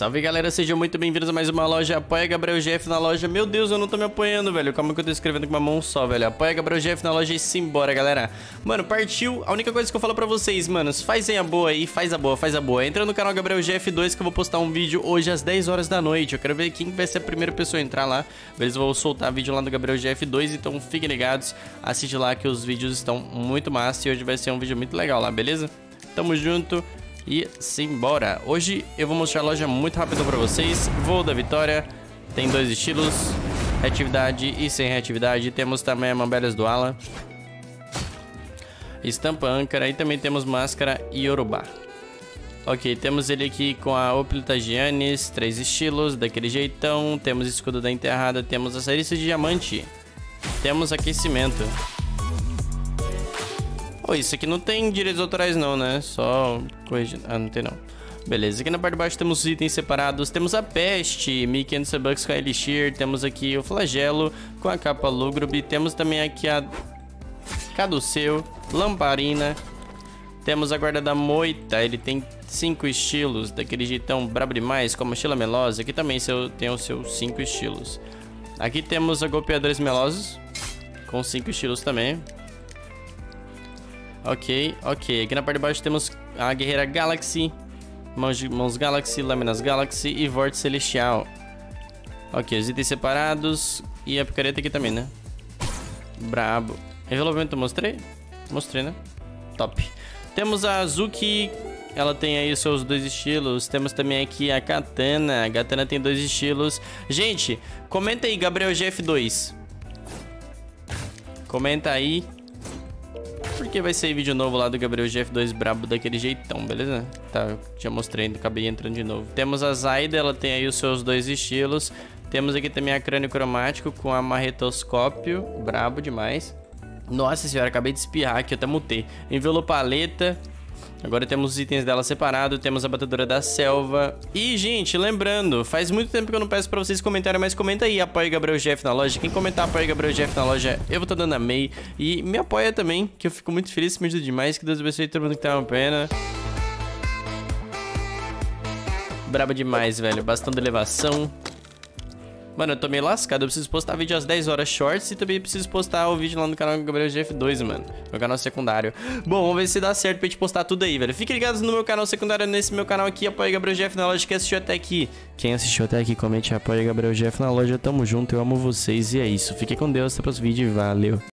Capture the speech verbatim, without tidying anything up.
Salve galera, sejam muito bem-vindos a mais uma loja Apoia Gabriel G F na loja. Meu Deus, eu não tô me apoiando, velho. Calma que eu tô escrevendo com uma mão só, velho. Apoia Gabriel G F na loja e simbora, galera. Mano, partiu. A única coisa que eu falo pra vocês, manos, fazem a boa aí, faz a boa, faz a boa. Entra no canal Gabriel G F dois que eu vou postar um vídeo hoje às dez horas da noite. Eu quero ver quem vai ser a primeira pessoa a entrar lá. Eles vão soltar vídeo lá no Gabriel G F dois, então fiquem ligados. Assiste lá que os vídeos estão muito massa e hoje vai ser um vídeo muito legal lá, beleza? Tamo junto. E simbora. Hoje eu vou mostrar a loja muito rápido pra vocês. Voo da Vitória. Tem dois estilos. Reatividade e sem reatividade. Temos também a Mambelhas do Ala. Estampa âncora. E também temos máscara e Yorubá. Ok, temos ele aqui com a Oplitagianis. Três estilos, daquele jeitão. Temos escudo da enterrada. Temos a Sarissa de diamante. Temos aquecimento. Oh, isso aqui não tem direitos autorais não, né? Só corrigindo. Ah, não tem não. Beleza, aqui na parte de baixo temos os itens separados. Temos a peste, mil e quinhentos bucks com a Elixir. Temos aqui o flagelo com a capa lúgubre. Temos também aqui a caduceu, lamparina. Temos a guarda da moita. Ele tem cinco estilos, daquele jeitão brabo demais, com a mochila melosa. Aqui também tem os seus cinco estilos. Aqui temos a golpeadores melosos com cinco estilos também. Ok, ok. Aqui na parte de baixo temos a Guerreira Galaxy, Mãos, mãos Galaxy, Lâminas Galaxy e Vórtice Celestial. Ok, os itens separados. E a picareta aqui também, né? Brabo. Revelamento mostrei? Mostrei, né? Top. Temos a Azuki. Ela tem aí os seus dois estilos. Temos também aqui a Katana. A Katana tem dois estilos. Gente, comenta aí, Gabriel G F dois. Comenta aí. Porque vai sair vídeo novo lá do Gabriel G F dois brabo daquele jeitão, beleza? Tá, eu já mostrei, acabei entrando de novo. Temos a Zaida, ela tem aí os seus dois estilos. Temos aqui também a crânio cromático com a marretoscópio, brabo demais. Nossa senhora, acabei de espirrar aqui, eu até mutei. Envelope paleta. Agora temos os itens dela separado, temos a batedora da selva. E, gente, lembrando, faz muito tempo que eu não peço pra vocês comentarem, mas comenta aí, apoia Gabriel G F na loja. Quem comentar apoia Gabriel G F na loja, eu vou estar dando a MEI. E me apoia também, que eu fico muito feliz, me ajuda demais. Que Deus abençoe todo mundo que tá uma pena. Braba demais, velho. Bastão de elevação. Mano, eu tô meio lascado, eu preciso postar vídeo às dez horas shorts e também preciso postar o vídeo lá no canal Gabriel G F dois, mano. Meu canal secundário. Bom, vamos ver se dá certo pra gente postar tudo aí, velho. Fiquem ligados no meu canal secundário, nesse meu canal aqui, Apoia Gabriel G F na loja, que assistiu até aqui. Quem assistiu até aqui, comente Apoia Gabriel G F na loja, tamo junto, eu amo vocês e é isso. Fiquem com Deus, até o próximo vídeo e valeu.